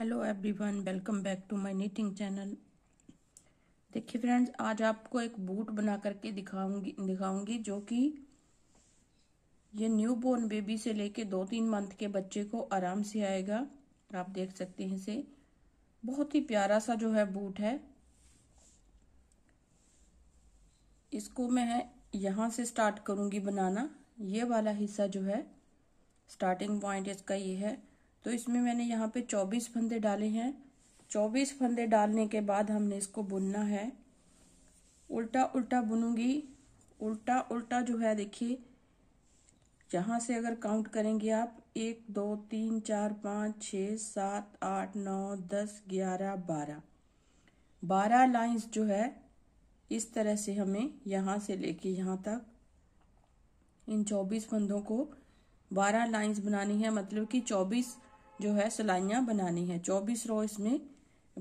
Hello everyone, welcome back to my knitting channel. देखिए friends, आज आपको एक बूट बना करके दिखाऊंगी जो कि ये न्यू बोर्न बेबी से लेके 2-3 मंथ के बच्चे को आराम से आएगा। आप देख सकते हैं, इसे बहुत ही प्यारा सा जो है बूट है। इसको मैं यहाँ से स्टार्ट करूँगी बनाना। ये वाला हिस्सा जो है स्टार्टिंग पॉइंट इसका ये है, तो इसमें मैंने यहाँ पे 24 फंदे डाले हैं। 24 फंदे डालने के बाद हमने इसको बुनना है। उल्टा उल्टा बुनूंगी। उल्टा उल्टा जो है देखिए, यहाँ से अगर काउंट करेंगे आप 1 2 3 4 5 6 7 8 9 10 11 12 लाइंस जो है इस तरह से हमें यहाँ से लेके यहाँ तक इन 24 फंदों को 12 लाइंस बनानी है। मतलब कि 24 जो है सिलाइयाँ बनानी है। 24 रो इसमें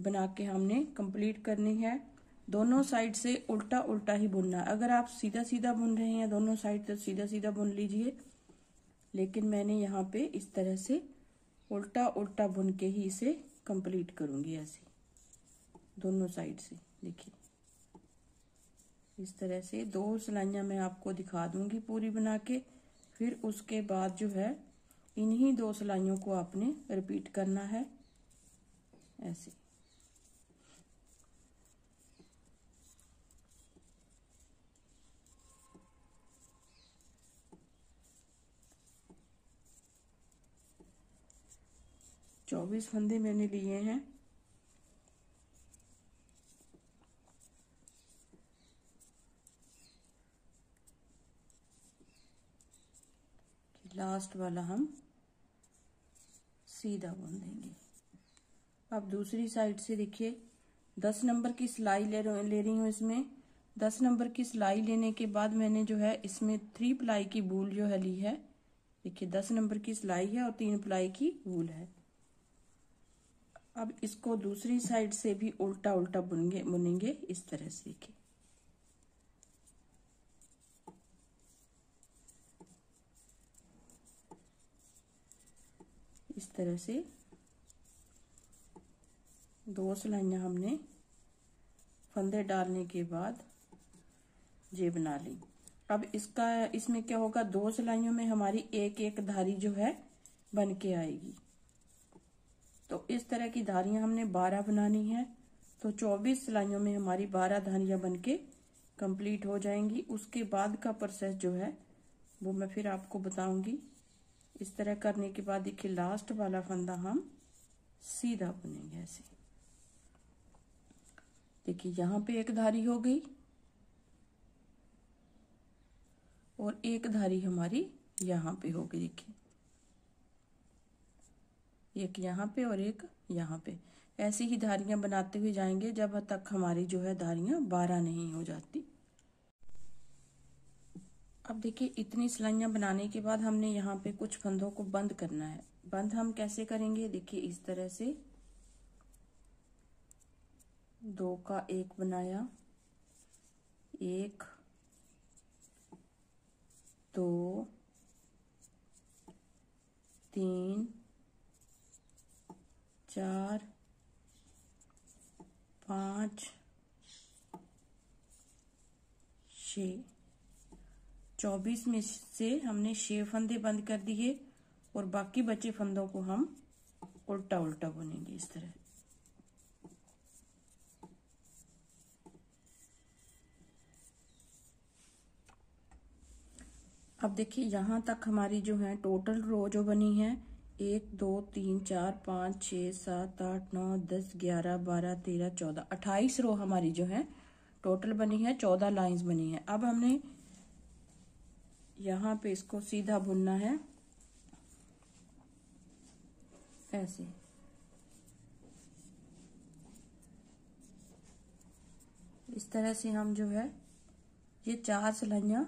बना के हमने कंप्लीट करनी है। दोनों साइड से उल्टा उल्टा ही बुनना। अगर आप सीधा सीधा बुन रहे हैं दोनों साइड तो सीधा सीधा बुन लीजिए, लेकिन मैंने यहाँ पे इस तरह से उल्टा उल्टा बुन के ही इसे कंप्लीट करूँगी। ऐसे दोनों साइड से देखिए इस तरह से 2 सिलाइयाँ मैं आपको दिखा दूँगी पूरी बना के। फिर उसके बाद जो है इन्हीं 2 सिलाइयों को आपने रिपीट करना है। ऐसे चौबीस फंदे मैंने लिए हैं। लास्ट वाला हम सीधा बुन देंगे। अब दूसरी साइड से देखिए 10 नंबर की सिलाई ले रही हूँ। इसमें 10 नंबर की सिलाई लेने के बाद मैंने जो है इसमें 3 प्लाई की वूल जो है ली है। देखिए 10 नंबर की सिलाई है और 3 प्लाई की वूल है। अब इसको दूसरी साइड से भी उल्टा उल्टा बुनेंगे इस तरह से। देखिए इस तरह से 2 सिलाइयाँ हमने फंदे डालने के बाद ये बना ली। अब इसमें क्या होगा, 2 सिलाइयों में हमारी एक धारी जो है बन के आएगी। तो इस तरह की धारियाँ हमने 12 बनानी है। तो 24 सिलाइयों में हमारी 12 धारियाँ बन के कम्प्लीट हो जाएंगी। उसके बाद का प्रोसेस जो है वो मैं फिर आपको बताऊंगी। इस तरह करने के बाद देखिए लास्ट वाला फंदा हम सीधा बुनेंगे। ऐसे देखिए यहाँ पे 1 धारी हो गई और 1 धारी हमारी यहाँ पे हो गई। देखिए 1 यहाँ पे और 1 यहाँ पे। ऐसी ही धारियां बनाते हुए जाएंगे जब तक हमारी जो है धारियां 12 नहीं हो जाती। अब देखिए इतनी सिलाइयाँ बनाने के बाद हमने यहाँ पे कुछ फंदों को बंद करना है। बंद हम कैसे करेंगे, देखिए इस तरह से 2 का 1 बनाया, 1 2 3 4 5 6 24 में से हमने 6 फंदे बंद कर दिए और बाकी बचे फंदों को हम उल्टा उल्टा बुनेंगे इस तरह। अब देखिए यहाँ तक हमारी जो है टोटल रो जो बनी है 1 2 3 4 5 6 7 8 9 10 11 12 13 14 28 रो हमारी जो है टोटल बनी है। 14 लाइंस बनी है। अब हमने यहाँ पे इसको सीधा बुनना है। ऐसे इस तरह से हम जो है ये 4 सिलाइयाँ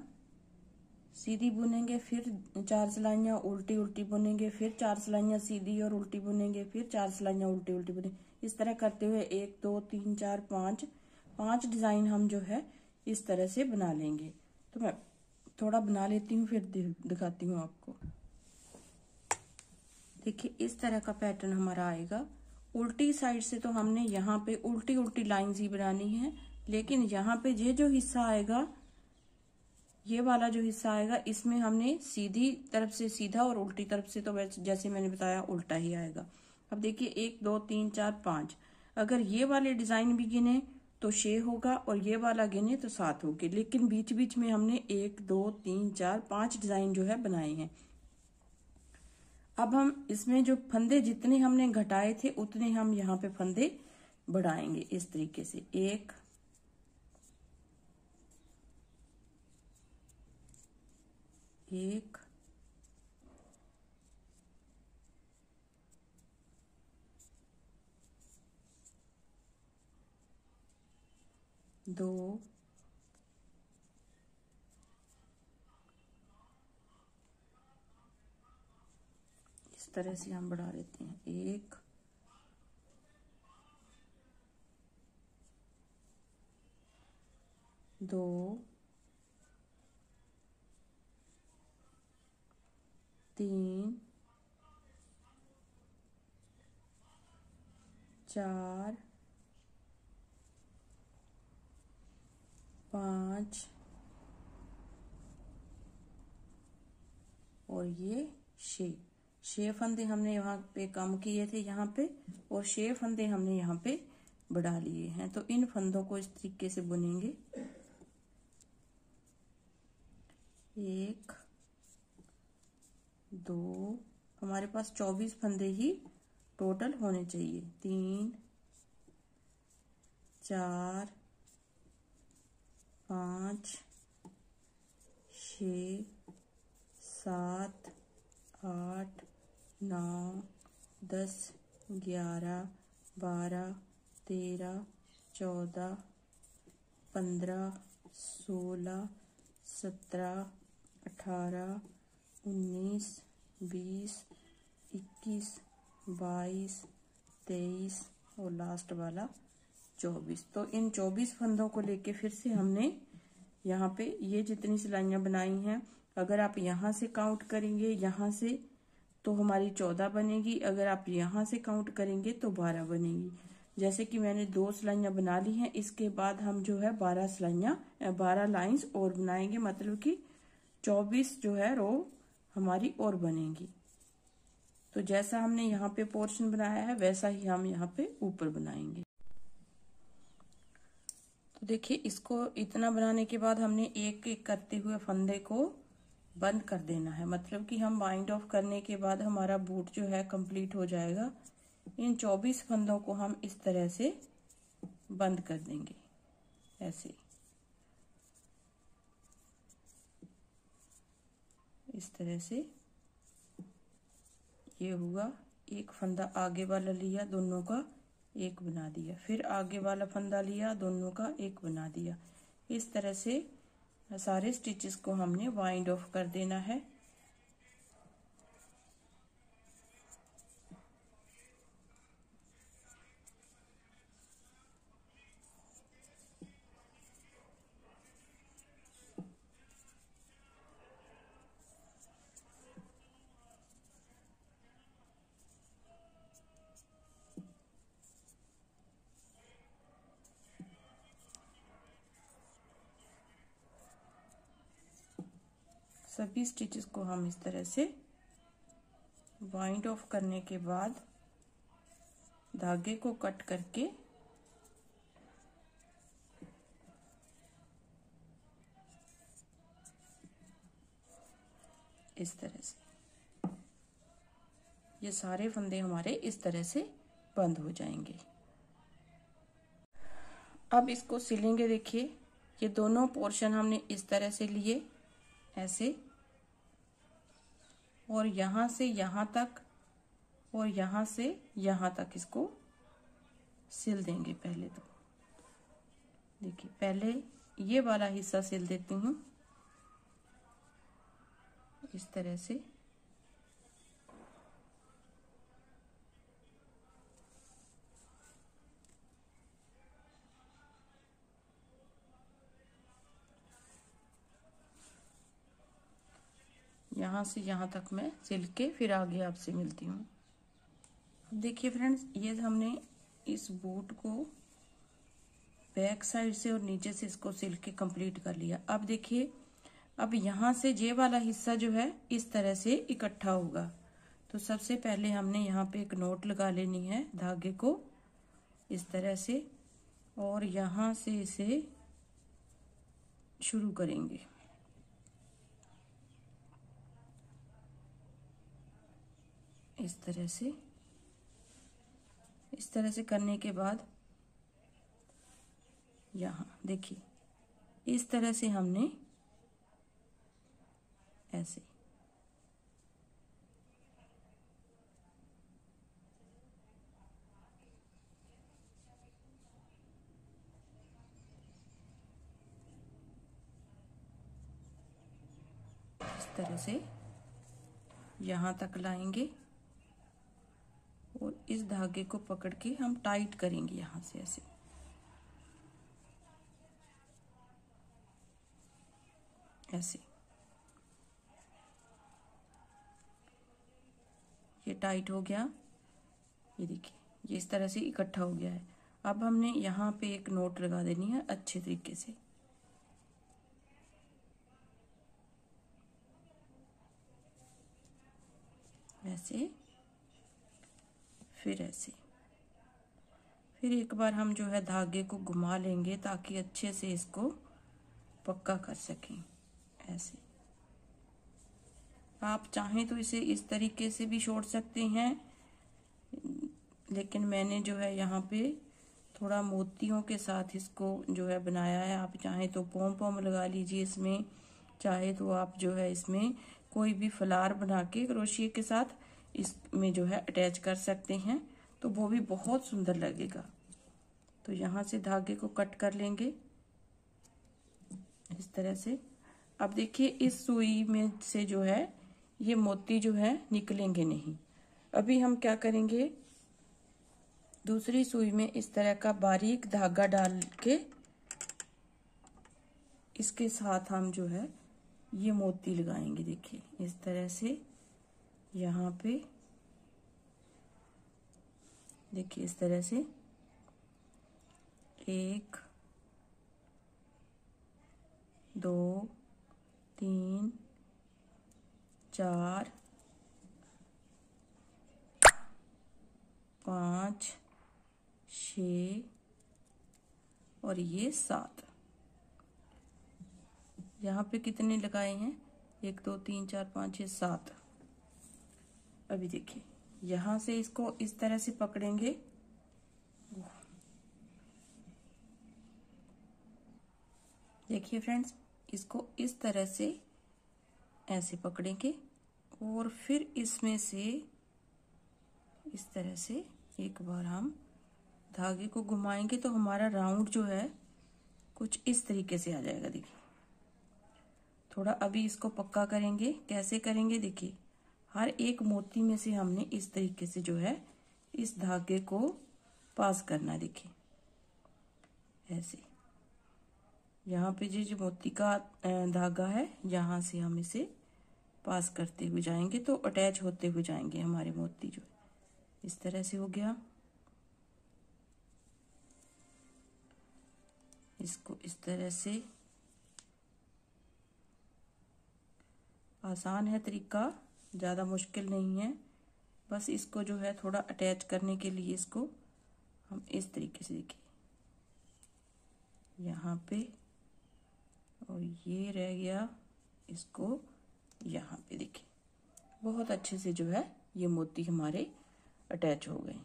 सीधी बुनेंगे, फिर 4 सिलाइयाँ उल्टी उल्टी बुनेंगे, फिर 4 सिलाइयाँ सीधी और उल्टी बुनेंगे, फिर 4 सिलाइयाँ उल्टी उल्टी बुनेंगे। इस तरह करते हुए 1 2 3 4 5 डिजाइन हम जो है इस तरह से बना लेंगे। तो मैं थोड़ा बना लेती हूँ फिर दिखाती हूँ आपको। देखिए इस तरह का पैटर्न हमारा आएगा। उल्टी साइड से तो हमने यहाँ पे उल्टी उल्टी लाइंस ही बनानी है, लेकिन यहाँ पे ये जो हिस्सा आएगा, ये वाला जो हिस्सा आएगा, इसमें हमने सीधी तरफ से सीधा और उल्टी तरफ से तो जैसे मैंने बताया उल्टा ही आएगा। अब देखिए 1 2 3 4 5, अगर ये वाले डिजाइन भी गिने तो 6 होगा और ये वाला गिने तो 7 होगा, लेकिन बीच बीच में हमने 1 2 3 4 5 डिजाइन जो है बनाए हैं। अब हम इसमें जो फंदे जितने हमने घटाए थे उतने हम यहाँ पे फंदे बढ़ाएंगे इस तरीके से, 1 2 इस तरह से हम बढ़ा लेते हैं, 1 2 3 4 5 और ये 6 फंदे हमने यहाँ पे कम किए थे यहाँ पे, और 6 फंदे हमने यहाँ पे बढ़ा लिए हैं। तो इन फंदों को इस तरीके से बुनेंगे, 1 2, हमारे पास 24 फंदे ही टोटल होने चाहिए, 3 4 5 6 7 8 9 10 11 12 13 14 15 16 17 18 19 20 21 22 23 और लास्ट वाला 24। तो इन 24 फंदों को लेके फिर से हमने यहाँ पे ये जितनी सिलाइयाँ बनाई हैं, अगर आप यहाँ से काउंट करेंगे यहाँ से तो हमारी 14 बनेगी, अगर आप यहाँ से काउंट करेंगे तो 12 बनेगी। जैसे कि मैंने 2 सिलाइयाँ बना ली हैं, इसके बाद हम जो है 12 लाइंस और बनाएंगे, मतलब कि 24 जो है रो हमारी और बनेगी। तो जैसा हमने यहाँ पे पोर्शन बनाया है वैसा ही हम यहाँ पे ऊपर बनाएंगे। तो देखिए इसको इतना बनाने के बाद हमने एक एक करते हुए फंदे को बंद कर देना है, मतलब कि हम वाइंड ऑफ करने के बाद हमारा बूट जो है कंप्लीट हो जाएगा। इन 24 फंदों को हम इस तरह से बंद कर देंगे, ऐसे इस तरह से। ये हुआ, एक फंदा आगे वाला लिया, दोनों का एक बना दिया, फिर आगे वाला फंदा लिया, दोनों का एक बना दिया। इस तरह से सारे स्टिचेस को हमने वाइंड ऑफ कर देना है। सभी स्टिचेस को हम इस तरह से वाइंड ऑफ करने के बाद धागे को कट करके इस तरह से ये सारे फंदे हमारे इस तरह से बंद हो जाएंगे। अब इसको सिलेंगे, देखिए ये दोनों पोर्शन हमने इस तरह से लिए, ऐसे, और यहाँ से यहाँ तक और यहाँ से यहाँ तक इसको सिल देंगे। पहले तो देखिए, पहले ये वाला हिस्सा सिल देती हूँ इस तरह से, यहाँ से यहाँ तक मैं सिल के फिर आगे आपसे मिलती हूँ। देखिए फ्रेंड्स, ये हमने इस बूट को बैक साइड से और नीचे से इसको सिल के कंप्लीट कर लिया। अब देखिए, अब यहाँ से ये वाला हिस्सा जो है इस तरह से इकट्ठा होगा। तो सबसे पहले हमने यहाँ पे एक नोट लगा लेनी है धागे को इस तरह से, और यहाँ से इसे शुरू करेंगे। इस तरह से करने के बाद यहाँ देखिए, इस तरह से हमने ऐसे तरह से यहाँ तक लाएंगे और इस धागे को पकड़ के हम टाइट करेंगे यहाँ से ऐसे। ऐसे ये टाइट हो गया, ये देखिए ये इस तरह से इकट्ठा हो गया है। अब हमने यहाँ पे एक नोट लगा देनी है अच्छे तरीके से। ऐसे फिर ऐसे, फिर एक बार हम जो है धागे को घुमा लेंगे ताकि अच्छे से इसको पक्का कर सकें। ऐसे आप चाहें तो इसे इस तरीके से भी छोड़ सकते हैं, लेकिन मैंने जो है यहाँ पे थोड़ा मोतियों के साथ इसको जो है बनाया है। आप चाहें तो पॉम पॉम लगा लीजिए इसमें, चाहे तो आप जो है इसमें कोई भी फ्लावर बना के क्रोशिये के साथ इसमें जो है अटैच कर सकते हैं, तो वो भी बहुत सुंदर लगेगा। तो यहाँ से धागे को कट कर लेंगे इस तरह से। अब देखिए, इस सुई में से जो है ये मोती जो है निकलेंगे नहीं। अभी हम क्या करेंगे, दूसरी सुई में इस तरह का बारीक धागा डाल के इसके साथ हम जो है ये मोती लगाएंगे। देखिए इस तरह से यहाँ पे, देखिए इस तरह से एक दो तीन चार पाँच छः और ये 7, यहाँ पे कितने लगाए हैं 1 2 3 4 5 6 7। अभी देखिए यहाँ से इसको इस तरह से पकड़ेंगे, देखिए फ्रेंड्स इसको इस तरह से ऐसे पकड़ेंगे और फिर इसमें से इस तरह से एक बार हम धागे को घुमाएंगे तो हमारा राउंड जो है कुछ इस तरीके से आ जाएगा। देखिए थोड़ा अभी इसको पक्का करेंगे। कैसे करेंगे, देखिए हर एक मोती में से हमने इस तरीके से जो है इस धागे को पास करना। देखिए ऐसे यहाँ पे जो मोती का धागा है यहाँ से हम इसे पास करते हुए जाएंगे, तो अटैच होते हुए जाएंगे हमारे मोती जो है। इस तरह से हो गया, इसको इस तरह से, आसान है तरीका, ज़्यादा मुश्किल नहीं है। बस इसको जो है थोड़ा अटैच करने के लिए इसको हम इस तरीके से देखिए यहाँ पे, और ये रह गया इसको यहाँ पे। देखिए बहुत अच्छे से जो है ये मोती हमारे अटैच हो गए।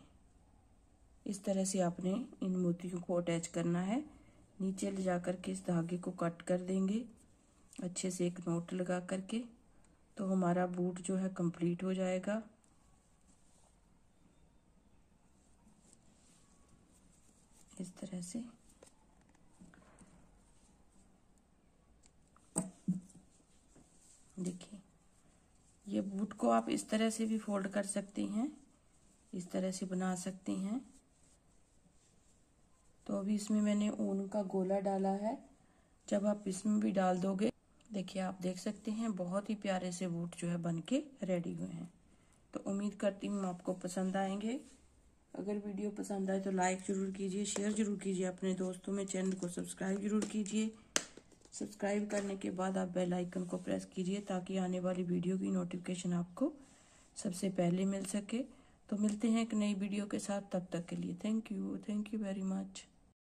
इस तरह से आपने इन मोतियों को अटैच करना है। नीचे ले जा कर के इस धागे को कट कर देंगे अच्छे से एक नोट लगा करके, तो हमारा बूट जो है कंप्लीट हो जाएगा। इस तरह से देखिए, ये बूट को आप इस तरह से भी फोल्ड कर सकते हैं, इस तरह से बना सकते हैं। तो अभी इसमें मैंने ऊन का गोला डाला है, जब आप इसमें भी डाल दोगे, देखिए आप देख सकते हैं बहुत ही प्यारे से बूट जो है बन के रेडी हुए हैं। तो उम्मीद करती हूँ आपको पसंद आएंगे। अगर वीडियो पसंद आए तो लाइक ज़रूर कीजिए, शेयर ज़रूर कीजिए अपने दोस्तों में, चैनल को सब्सक्राइब ज़रूर कीजिए। सब्सक्राइब करने के बाद आप बेल आइकन को प्रेस कीजिए ताकि आने वाली वीडियो की नोटिफिकेशन आपको सबसे पहले मिल सके। तो मिलते हैं एक नई वीडियो के साथ, तब तक के लिए थैंक यू वेरी मच।